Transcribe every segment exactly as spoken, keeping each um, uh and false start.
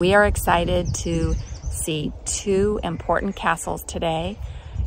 We are excited to see two important castles today,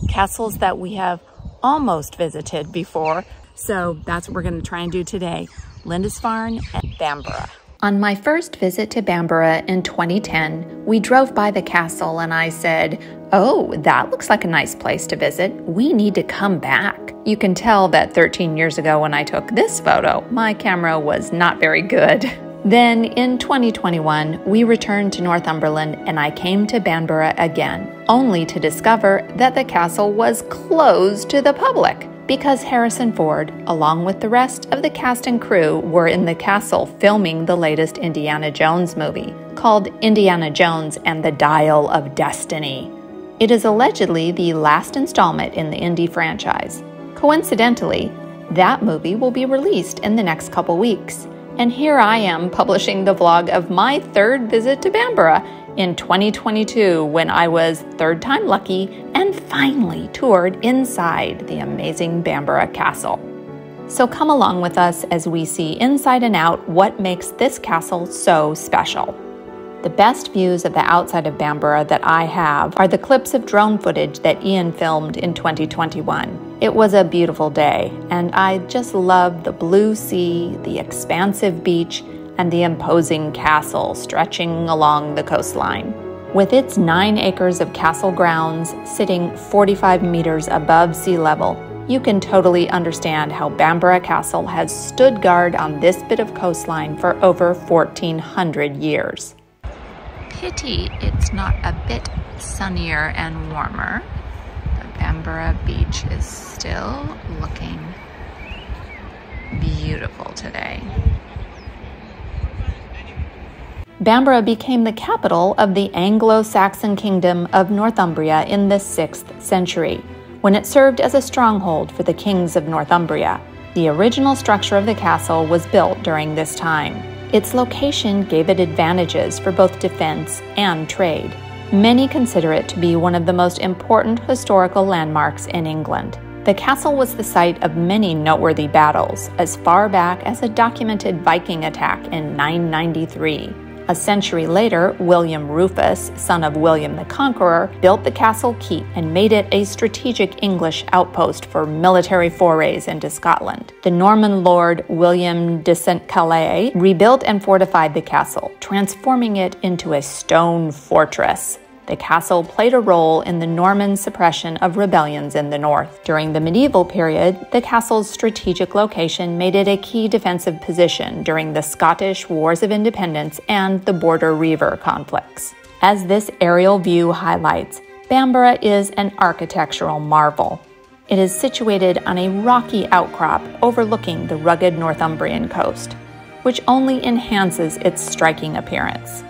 castles that we have almost visited before. So that's what we're going to try and do today, Lindisfarne and Bamburgh. On my first visit to Bamburgh in twenty ten, we drove by the castle and I said, "Oh, that looks like a nice place to visit. We need to come back." You can tell that thirteen years ago when I took this photo, my camera was not very good. Then in twenty twenty-one, we returned to Northumberland and I came to Bamburgh again, only to discover that the castle was closed to the public because Harrison Ford, along with the rest of the cast and crew, were in the castle filming the latest Indiana Jones movie called Indiana Jones and the Dial of Destiny. It is allegedly the last installment in the Indy franchise. Coincidentally, that movie will be released in the next couple weeks. And here I am publishing the vlog of my third visit to Bamburgh in twenty twenty-two when I was third time lucky and finally toured inside the amazing Bamburgh Castle. So come along with us as we see inside and out what makes this castle so special. The best views of the outside of Bamburgh that I have are the clips of drone footage that Ian filmed in twenty twenty-one. It was a beautiful day, and I just love the blue sea, the expansive beach, and the imposing castle stretching along the coastline. With its nine acres of castle grounds sitting forty-five meters above sea level, you can totally understand how Bamburgh Castle has stood guard on this bit of coastline for over fourteen hundred years. Pity it's not a bit sunnier and warmer. The Bamburgh beach is still looking beautiful today. Bamburgh became the capital of the Anglo-Saxon kingdom of Northumbria in the sixth century, when it served as a stronghold for the kings of Northumbria. The original structure of the castle was built during this time. Its location gave it advantages for both defense and trade. Many consider it to be one of the most important historical landmarks in England. The castle was the site of many noteworthy battles, as far back as a documented Viking attack in nine ninety-three. A century later, William Rufus, son of William the Conqueror, built the castle keep and made it a strategic English outpost for military forays into Scotland. The Norman lord William de Saint-Calais rebuilt and fortified the castle, transforming it into a stone fortress. The castle played a role in the Norman suppression of rebellions in the north. During the medieval period, the castle's strategic location made it a key defensive position during the Scottish Wars of Independence and the Border Reaver conflicts. As this aerial view highlights, Bamburgh is an architectural marvel. It is situated on a rocky outcrop overlooking the rugged Northumbrian coast, which only enhances its striking appearance.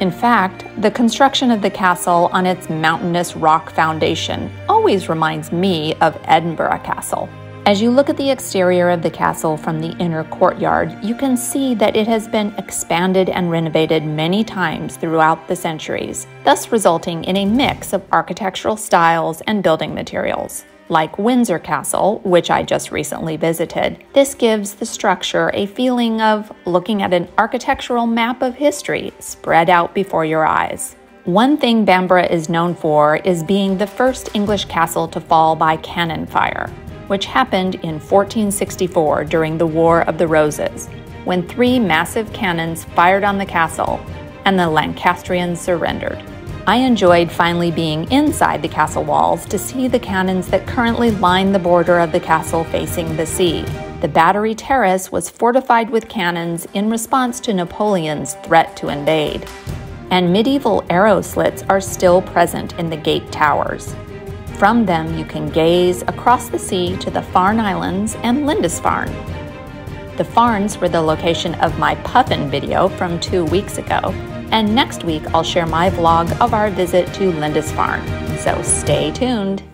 In fact, the construction of the castle on its mountainous rock foundation always reminds me of Edinburgh Castle. As you look at the exterior of the castle from the inner courtyard, you can see that it has been expanded and renovated many times throughout the centuries, thus resulting in a mix of architectural styles and building materials. Like Windsor Castle, which I just recently visited, this gives the structure a feeling of looking at an architectural map of history spread out before your eyes. One thing Bamburgh is known for is being the first English castle to fall by cannon fire, which happened in fourteen sixty-four during the War of the Roses, when three massive cannons fired on the castle and the Lancastrians surrendered. I enjoyed finally being inside the castle walls to see the cannons that currently line the border of the castle facing the sea. The battery terrace was fortified with cannons in response to Napoleon's threat to invade, and medieval arrow slits are still present in the gate towers. From them you can gaze across the sea to the Farne Islands and Lindisfarne. The Farnes were the location of my puffin video from two weeks ago, and next week I'll share my vlog of our visit to Lindisfarne, so stay tuned.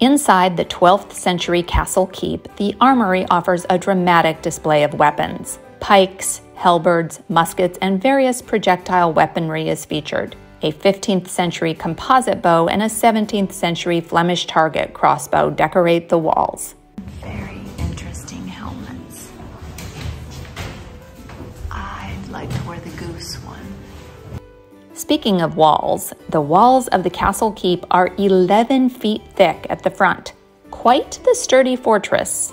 Inside the twelfth century castle keep, the armory offers a dramatic display of weapons. Pikes, halberds, muskets, and various projectile weaponry is featured. A fifteenth century composite bow and a seventeenth century Flemish target crossbow decorate the walls. Very interesting helmets. I'd like to wear the goose one. Speaking of walls, the walls of the castle keep are eleven feet thick at the front. Quite the sturdy fortress.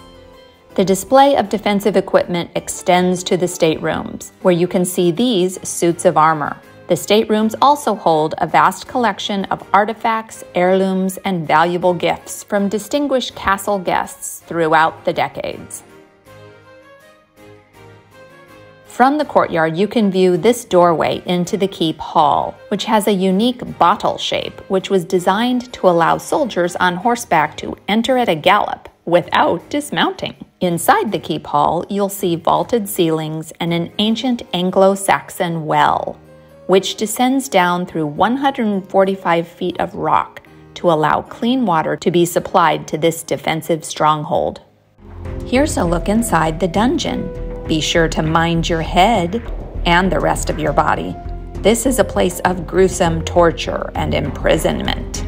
The display of defensive equipment extends to the staterooms, where you can see these suits of armor. The staterooms also hold a vast collection of artifacts, heirlooms, and valuable gifts from distinguished castle guests throughout the decades. From the courtyard, you can view this doorway into the keep hall, which has a unique bottle shape, which was designed to allow soldiers on horseback to enter at a gallop without dismounting. Inside the keep hall, you'll see vaulted ceilings and an ancient Anglo-Saxon well, which descends down through one hundred forty-five feet of rock to allow clean water to be supplied to this defensive stronghold. Here's a look inside the dungeon. Be sure to mind your head and the rest of your body. This is a place of gruesome torture and imprisonment.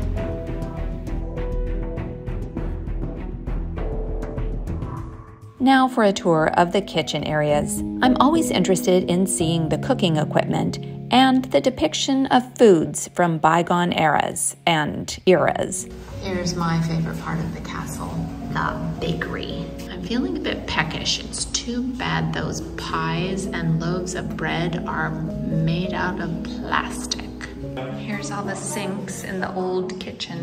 Now for a tour of the kitchen areas. I'm always interested in seeing the cooking equipment and the depiction of foods from bygone eras and eras. Here's my favorite part of the castle, the bakery. I'm feeling a bit peckish. It's too bad those pies and loaves of bread are made out of plastic. Here's all the sinks in the old kitchen.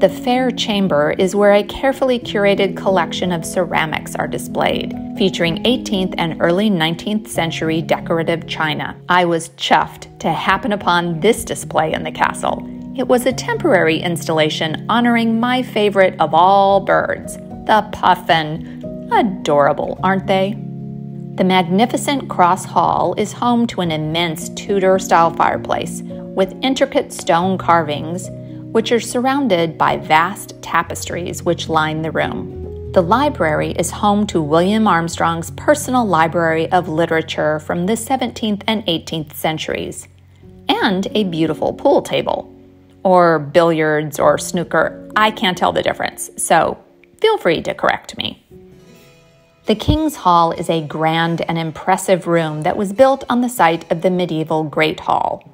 The Fair Chamber is where a carefully curated collection of ceramics are displayed, featuring eighteenth and early nineteenth century decorative china. I was chuffed to happen upon this display in the castle. It was a temporary installation honoring my favorite of all birds, the puffin. Adorable, aren't they? The magnificent Cross Hall is home to an immense Tudor-style fireplace with intricate stone carvings, which are surrounded by vast tapestries which line the room. The library is home to William Armstrong's personal library of literature from the seventeenth and eighteenth centuries, and a beautiful pool table, or billiards or snooker. I can't tell the difference, so feel free to correct me. The King's Hall is a grand and impressive room that was built on the site of the medieval Great Hall.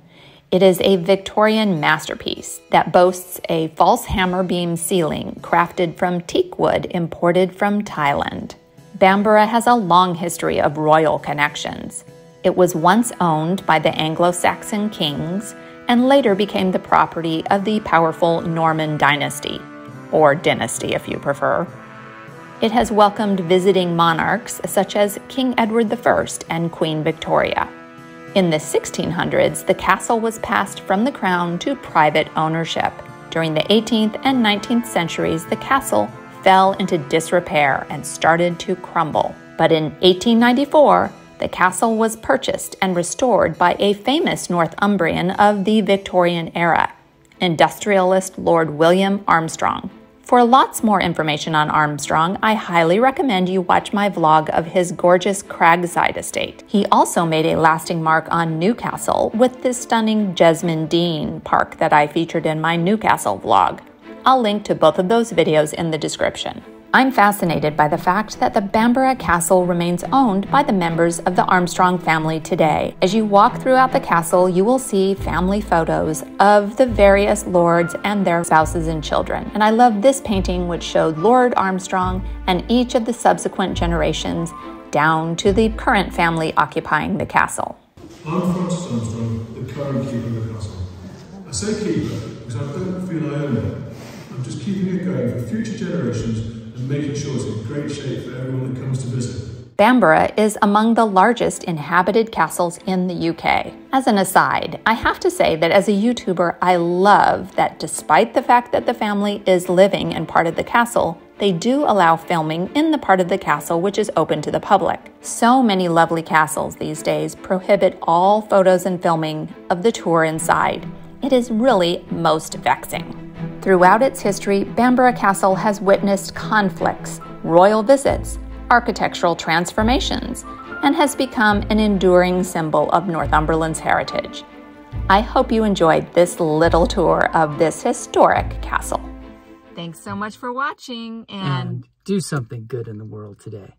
It is a Victorian masterpiece that boasts a false hammer beam ceiling crafted from teak wood imported from Thailand. Bamburgh has a long history of royal connections. It was once owned by the Anglo-Saxon kings and later became the property of the powerful Norman dynasty, or dynasty if you prefer. It has welcomed visiting monarchs such as King Edward the First and Queen Victoria. In the sixteen hundreds, the castle was passed from the crown to private ownership. During the eighteenth and nineteenth centuries, the castle fell into disrepair and started to crumble. But in eighteen ninety-four, the castle was purchased and restored by a famous Northumbrian of the Victorian era, industrialist Lord William Armstrong. For lots more information on Armstrong, I highly recommend you watch my vlog of his gorgeous Cragside Estate. He also made a lasting mark on Newcastle with this stunning Jesmond Dene Park that I featured in my Newcastle vlog. I'll link to both of those videos in the description. I'm fascinated by the fact that the Bamburgh Castle remains owned by the members of the Armstrong family today. As you walk throughout the castle, you will see family photos of the various lords and their spouses and children. And I love this painting, which showed Lord Armstrong and each of the subsequent generations down to the current family occupying the castle. I'm Francis Armstrong, the current keeper of the castle. I say keeper because I don't feel I own it. I'm just keeping it going for future generations, making sure it's in great shape for everyone that comes to visit. Bamburgh is among the largest inhabited castles in the U K. As an aside, I have to say that as a YouTuber, I love that despite the fact that the family is living in part of the castle, they do allow filming in the part of the castle which is open to the public. So many lovely castles these days prohibit all photos and filming of the tour inside. It is really most vexing. Throughout its history, Bamburgh Castle has witnessed conflicts, royal visits, architectural transformations, and has become an enduring symbol of Northumberland's heritage. I hope you enjoyed this little tour of this historic castle. Thanks so much for watching, and, and do something good in the world today.